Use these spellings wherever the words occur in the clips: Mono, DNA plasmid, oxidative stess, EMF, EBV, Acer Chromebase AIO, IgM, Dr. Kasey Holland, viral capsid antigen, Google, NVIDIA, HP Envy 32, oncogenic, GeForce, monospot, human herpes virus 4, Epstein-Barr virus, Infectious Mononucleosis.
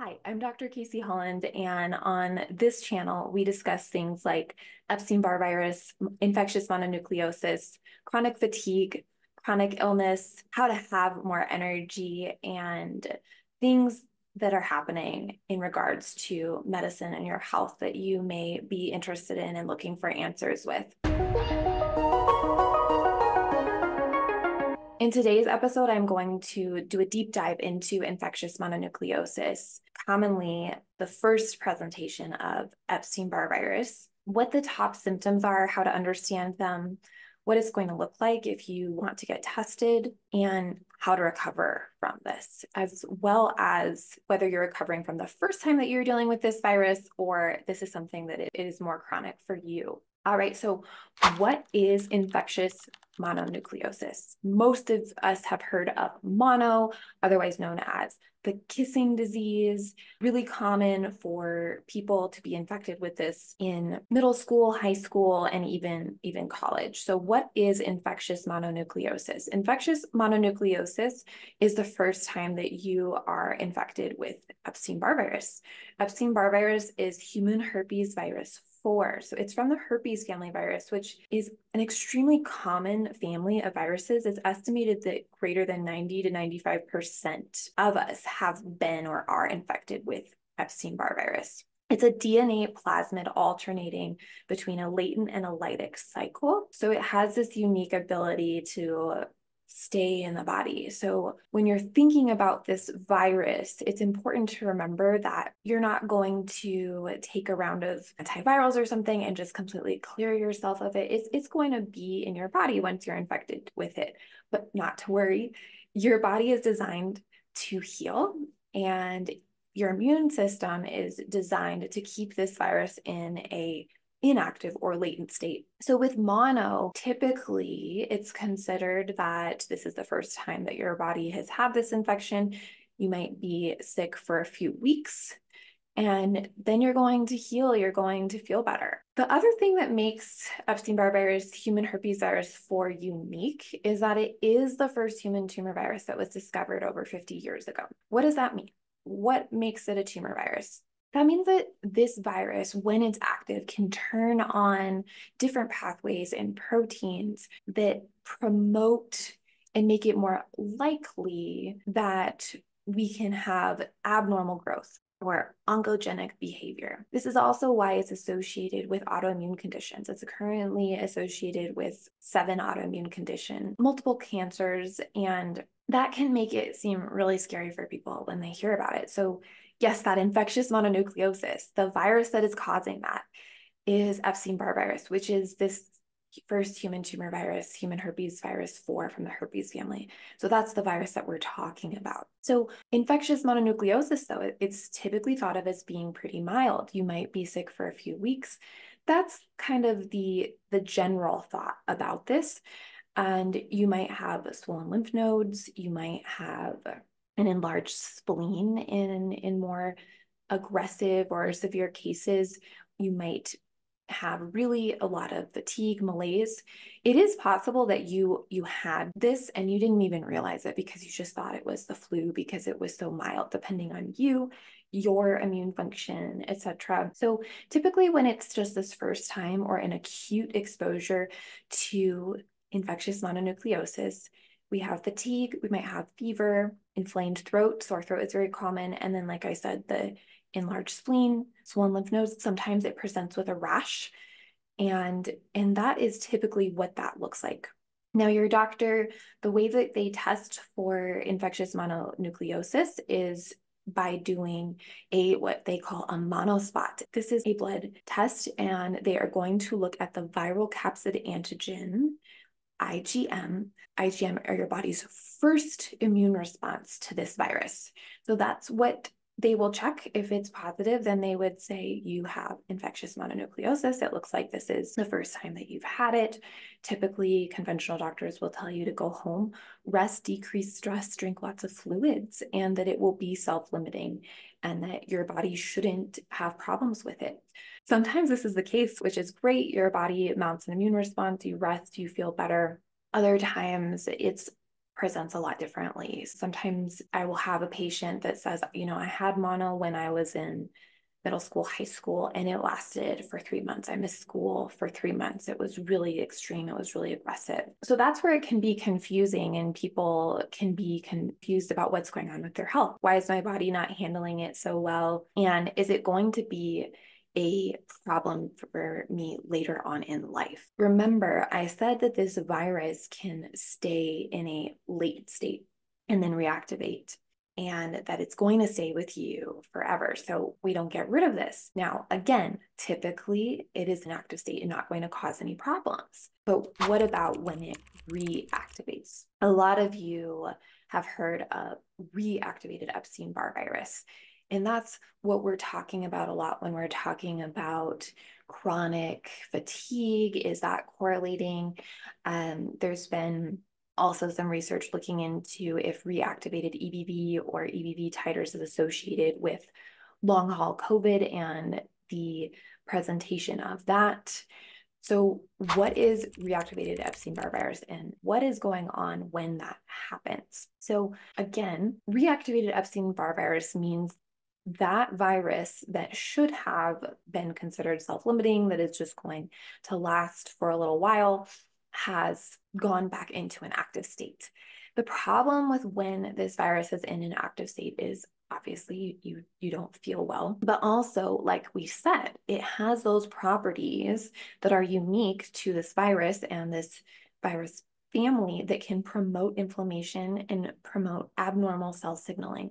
Hi, I'm Dr. Kasey Holland, and on this channel, we discuss things like Epstein-Barr virus, infectious mononucleosis, chronic fatigue, chronic illness, how to have more energy, and things that are happening in regards to medicine and your health that you may be interested in and looking for answers with. In today's episode, I'm going to do a deep dive into infectious mononucleosis, commonly the first presentation of Epstein-Barr virus, what the top symptoms are, how to understand them, what it's going to look like if you want to get tested, and how to recover from this, as well as whether you're recovering from the first time that you're dealing with this virus, or this is something that it is more chronic for you. All right, so what is infectious mononucleosis? Most of us have heard of mono, otherwise known as the kissing disease, really common for people to be infected with this in middle school, high school, and even college. So what is infectious mononucleosis? Infectious mononucleosis is the first time that you are infected with Epstein-Barr virus. Epstein-Barr virus is human herpes virus 4. So it's from the herpes family virus, which is an extremely common family of viruses. It's estimated that greater than 90 to 95% of us have been or are infected with Epstein-Barr virus. It's a DNA plasmid alternating between a latent and a lytic cycle. So it has this unique ability to stay in the body. So when you're thinking about this virus, it's important to remember that you're not going to take a round of antivirals or something and just completely clear yourself of it. It's going to be in your body once you're infected with it, but not to worry. Your body is designed to heal, and your immune system is designed to keep this virus in a inactive or latent state. So with mono, typically it's considered that this is the first time that your body has had this infection. You might be sick for a few weeks, and then you're going to heal, you're going to feel better. The other thing that makes Epstein-Barr virus, human herpes virus 4, unique is that it is the first human tumor virus that was discovered over 50 years ago. What does that mean? What makes it a tumor virus? That means that this virus, when it's active, can turn on different pathways and proteins that promote and make it more likely that we can have abnormal growth or oncogenic behavior. This is also why it's associated with autoimmune conditions. It's currently associated with 7 autoimmune conditions, multiple cancers, and that can make it seem really scary for people when they hear about it. So yes, that infectious mononucleosis, the virus that is causing that, is Epstein-Barr virus, which is this first human tumor virus, human herpes virus 4 from the herpes family. So that's the virus that we're talking about. So infectious mononucleosis, though, it's typically thought of as being pretty mild. You might be sick for a few weeks. That's kind of the general thought about this. And you might have swollen lymph nodes. You might have an enlarged spleen in more aggressive or severe cases. You might have really a lot of fatigue, malaise. It is possible that you had this and you didn't even realize it because you just thought it was the flu because it was so mild, depending on you, your immune function, etc. So typically when it's just this first time or an acute exposure to infectious mononucleosis, we have fatigue, we might have fever, inflamed throat, sore throat is very common. And then, like I said, the enlarged spleen, swollen lymph nodes, sometimes it presents with a rash. And that is typically what that looks like. Now, your doctor, the way that they test for infectious mononucleosis is by doing what they call a monospot. This is a blood test, and they are going to look at the viral capsid antigen, IgM. IgM are your body's first immune response to this virus. So that's what they will check. If it's positive, then they would say you have infectious mononucleosis. It looks like this is the first time that you've had it. Typically, conventional doctors will tell you to go home, rest, decrease stress, drink lots of fluids, and that it will be self-limiting and that your body shouldn't have problems with it. Sometimes this is the case, which is great. Your body mounts an immune response, you rest, you feel better. Other times it's presents a lot differently. Sometimes I will have a patient that says, you know, I had mono when I was in middle school, high school, and it lasted for 3 months. I missed school for 3 months. It was really extreme. It was really aggressive. So that's where it can be confusing and people can be confused about what's going on with their health. Why is my body not handling it so well? And is it going to be a problem for me later on in life? Remember, I said that this virus can stay in a late state and then reactivate, and that it's going to stay with you forever. So we don't get rid of this. Now, again, typically it is an active state and not going to cause any problems. But what about when it reactivates? A lot of you have heard of reactivated Epstein-Barr virus. And that's what we're talking about a lot when we're talking about chronic fatigue. Is that correlating? There's been also some research looking into if reactivated EBV or EBV titers is associated with long haul COVID and the presentation of that. So what is reactivated Epstein-Barr virus and what is going on when that happens? So again, reactivated Epstein-Barr virus means that virus that should have been considered self-limiting, that is just going to last for a little while, has gone back into an active state. The problem with when this virus is in an active state is obviously you don't feel well, but also, like we said, it has those properties that are unique to this virus and this virus family that can promote inflammation and promote abnormal cell signaling,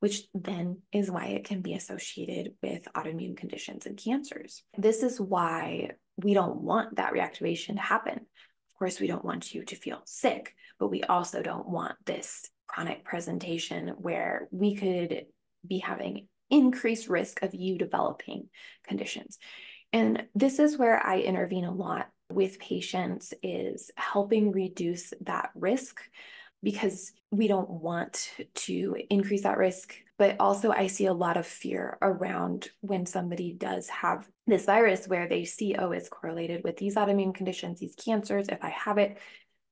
which then is why it can be associated with autoimmune conditions and cancers. This is why we don't want that reactivation to happen. Of course, we don't want you to feel sick, but we also don't want this chronic presentation where we could be having increased risk of you developing conditions. And this is where I intervene a lot with patients, is helping reduce that risk, because we don't want to increase that risk. But also I see a lot of fear around when somebody does have this virus where they see, oh, it's correlated with these autoimmune conditions, these cancers. If I have it,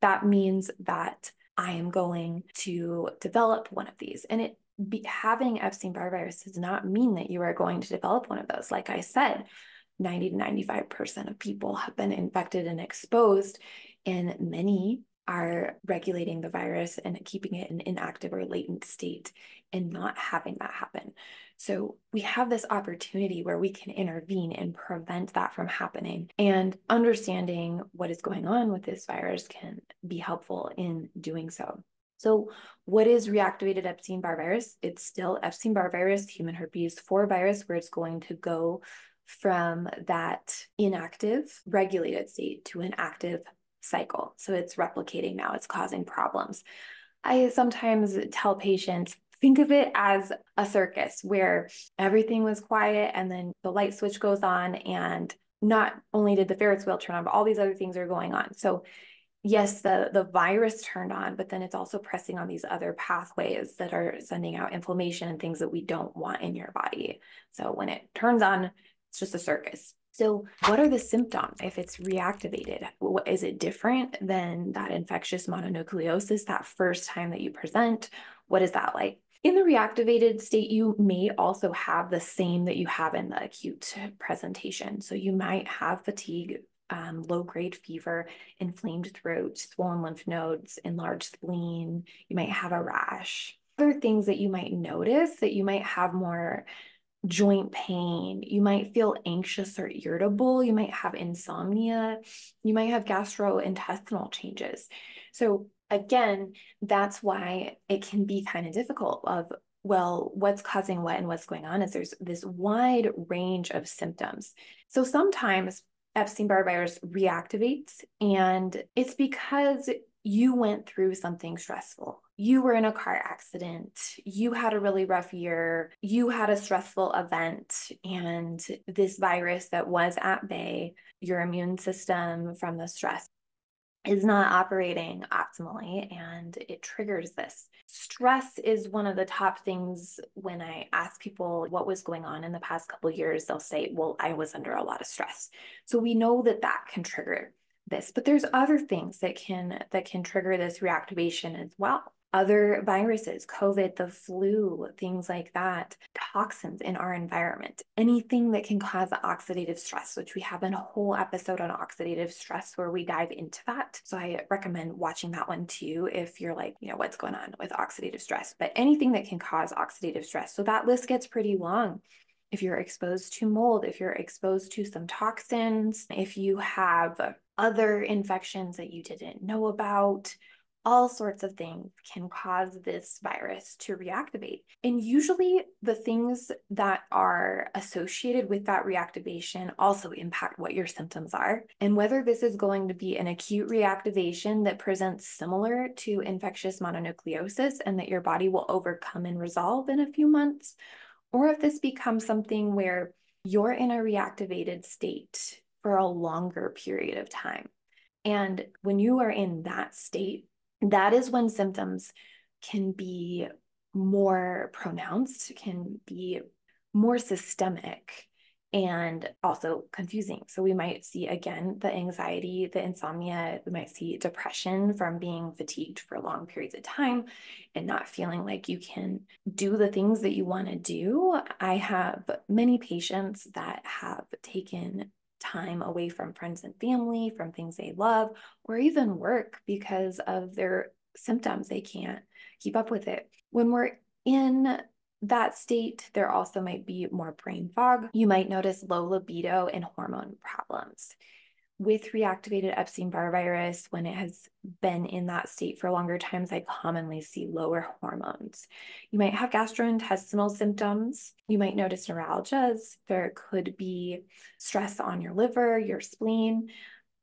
that means that I am going to develop one of these. And having Epstein-Barr virus does not mean that you are going to develop one of those. Like I said, 90 to 95% of people have been infected and exposed, and many are regulating the virus and keeping it in inactive or latent state and not having that happen. So we have this opportunity where we can intervene and prevent that from happening. And understanding what is going on with this virus can be helpful in doing so. So what is reactivated Epstein-Barr virus? It's still Epstein-Barr virus, human herpes 4 virus, where it's going to go from that inactive regulated state to an active cycle. So it's replicating now, it's causing problems. I sometimes tell patients, think of it as a circus where everything was quiet and then the light switch goes on, and not only did the Ferris wheel turn on, but all these other things are going on. So yes, the virus turned on, but then it's also pressing on these other pathways that are sending out inflammation and things that we don't want in your body. So when it turns on, it's just a circus. So what are the symptoms if it's reactivated? Is it different than that infectious mononucleosis, that first time that you present? What is that like? In the reactivated state, you may also have the same that you have in the acute presentation. So you might have fatigue, low-grade fever, inflamed throat, swollen lymph nodes, enlarged spleen. You might have a rash. Other things that you might notice, that you might have more joint pain, you might feel anxious or irritable, you might have insomnia, you might have gastrointestinal changes. So again, that's why it can be kind of difficult of, well, what's causing what and what's going on, is there's this wide range of symptoms. So sometimes Epstein-Barr virus reactivates, and it's because you went through something stressful. You were in a car accident, you had a really rough year, you had a stressful event, and this virus that was at bay, your immune system from the stress is not operating optimally, and it triggers this. Stress is one of the top things when I ask people what was going on in the past couple of years, they'll say, well, I was under a lot of stress. So we know that that can trigger it. this, but there's other things that can trigger this reactivation as well. Other viruses, COVID, the flu, things like that, toxins in our environment, anything that can cause oxidative stress, which we have a whole episode on oxidative stress where we dive into that. So I recommend watching that one too if you're like, you know, what's going on with oxidative stress, but anything that can cause oxidative stress. So that list gets pretty long. If you're exposed to mold, if you're exposed to some toxins, if you have other infections that you didn't know about, all sorts of things can cause this virus to reactivate. And usually the things that are associated with that reactivation also impact what your symptoms are. And whether this is going to be an acute reactivation that presents similar to infectious mononucleosis and that your body will overcome and resolve in a few months, or if this becomes something where you're in a reactivated state for a longer period of time. And when you are in that state, that is when symptoms can be more pronounced, can be more systemic, and also confusing. So we might see, again, the anxiety, the insomnia, we might see depression from being fatigued for long periods of time and not feeling like you can do the things that you want to do. I have many patients that have taken time away from friends and family, from things they love, or even work because of their symptoms. They can't keep up with it. When we're in that state, there also might be more brain fog. You might notice low libido and hormone problems. With reactivated Epstein-Barr virus, when it has been in that state for longer times, I commonly see lower hormones. You might have gastrointestinal symptoms. You might notice neuralgias. There could be stress on your liver, your spleen.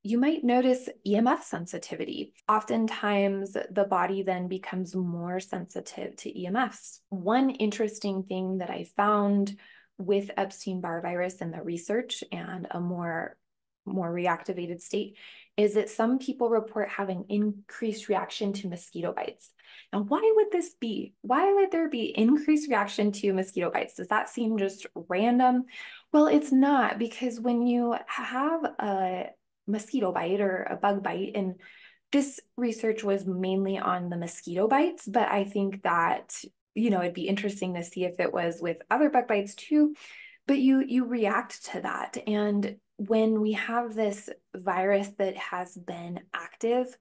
You might notice EMF sensitivity. Oftentimes, the body then becomes more sensitive to EMFs. One interesting thing that I found with Epstein-Barr virus in the research and a more reactivated state is that some people report having increased reaction to mosquito bites. Now, why would this be? Why would there be increased reaction to mosquito bites? Does that seem just random? Well, it's not, because when you have a mosquito bite or a bug bite, and this research was mainly on the mosquito bites, but I think that, you know, it'd be interesting to see if it was with other bug bites too, but you react to that. And when we have this virus that has been active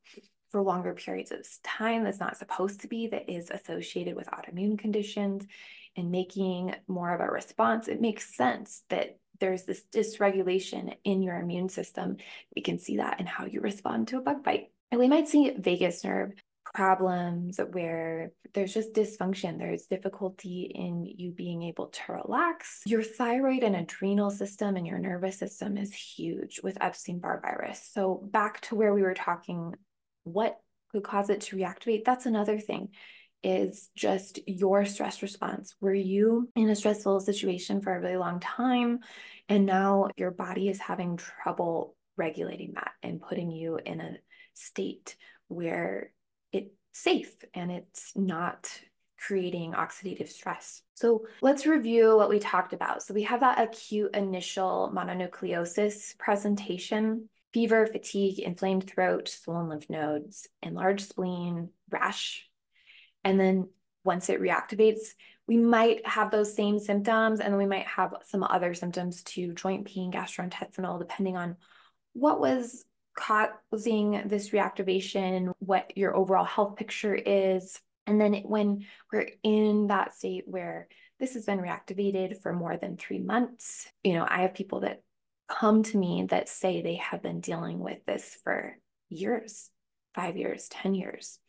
for longer periods of time that's not supposed to be, that is associated with autoimmune conditions and making more of a response, it makes sense that there's this dysregulation in your immune system. We can see that in how you respond to a bug bite. And we might see vagus nerve problems where there's just dysfunction. There's difficulty in you being able to relax. Your thyroid and adrenal system and your nervous system is huge with Epstein-Barr virus. So back to where we were talking, what could cause it to reactivate? That's another thing, is just your stress response. Were you in a stressful situation for a really long time, and now your body is having trouble regulating that and putting you in a state where it's safe and it's not creating oxidative stress. So let's review what we talked about. So we have that acute initial mononucleosis presentation: fever, fatigue, inflamed throat, swollen lymph nodes, enlarged spleen, rash. And then once it reactivates, we might have those same symptoms, and then we might have some other symptoms too: joint pain, gastrointestinal, depending on what was causing this reactivation, what your overall health picture is. And then when we're in that state where this has been reactivated for more than 3 months, you know, I have people that come to me that say they have been dealing with this for years, 5 years, 10 years.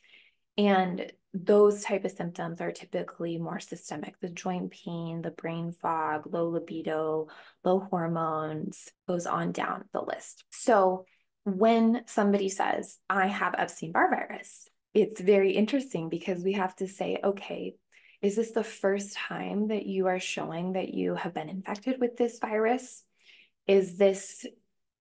And those type of symptoms are typically more systemic: the joint pain, the brain fog, low libido, low hormones, goes on down the list. So when somebody says, I have Epstein-Barr virus, it's very interesting because we have to say, okay, is this the first time that you are showing that you have been infected with this virus? Is this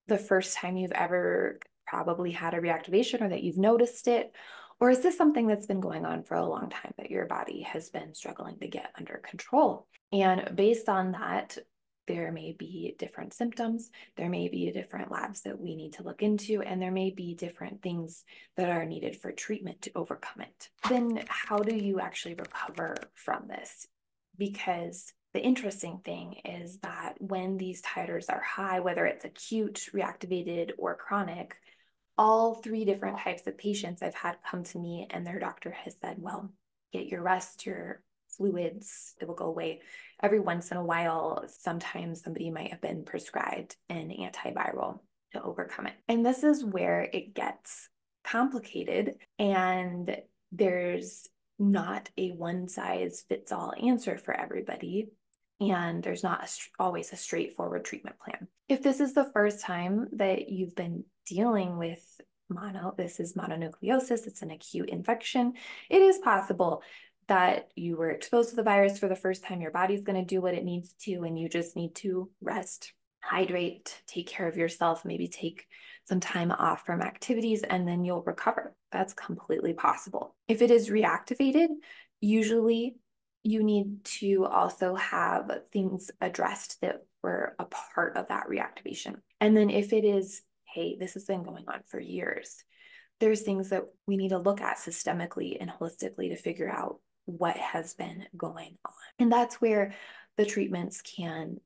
the first time you've ever probably had a reactivation, or that you've noticed it? Or is this something that's been going on for a long time that your body has been struggling to get under control? And based on that, there may be different symptoms, there may be different labs that we need to look into, and there may be different things that are needed for treatment to overcome it. Then how do you actually recover from this? Because the interesting thing is that when these titers are high, whether it's acute, reactivated, or chronic, all three different types of patients I've had come to me and their doctor has said, well, get your rest, your fluids, it will go away. Every once in a while, sometimes somebody might have been prescribed an antiviral to overcome it. And this is where it gets complicated, and there's not a one-size-fits-all answer for everybody, and there's not always a straightforward treatment plan. If this is the first time that you've been dealing with this is mononucleosis, it's an acute infection, it is possible that you were exposed to the virus for the first time, your body's going to do what it needs to, and you just need to rest, hydrate, take care of yourself, maybe take some time off from activities, and then you'll recover. That's completely possible. If it is reactivated, usually you need to also have things addressed that were a part of that reactivation. And then if it is, hey, this has been going on for years, there's things that we need to look at systemically and holistically to figure out what has been going on. And that's where the treatments can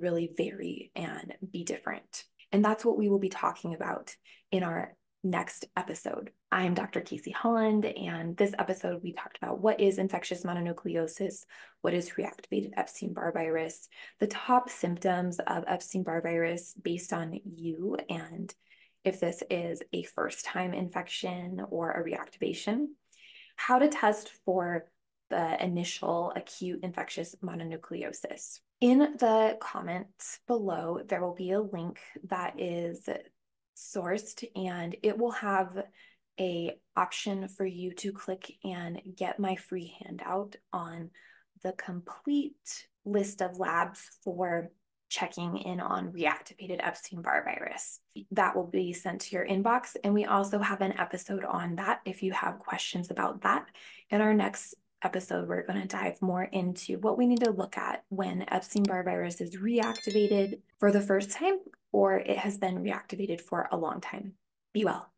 really vary and be different. And that's what we will be talking about in our next episode. I'm Dr. Kasey Holland, and this episode we talked about what is infectious mononucleosis, what is reactivated Epstein-Barr virus, the top symptoms of Epstein-Barr virus based on you, and if this is a first-time infection or a reactivation, how to test for the initial acute infectious mononucleosis. In the comments below, there will be a link that is sourced, and it will have an option for you to click and get my free handout on the complete list of labs for checking in on reactivated Epstein-Barr virus. That will be sent to your inbox, and we also have an episode on that if you have questions about that. In our next episode, we're going to dive more into what we need to look at when Epstein-Barr virus is reactivated for the first time or it has been reactivated for a long time. Be well.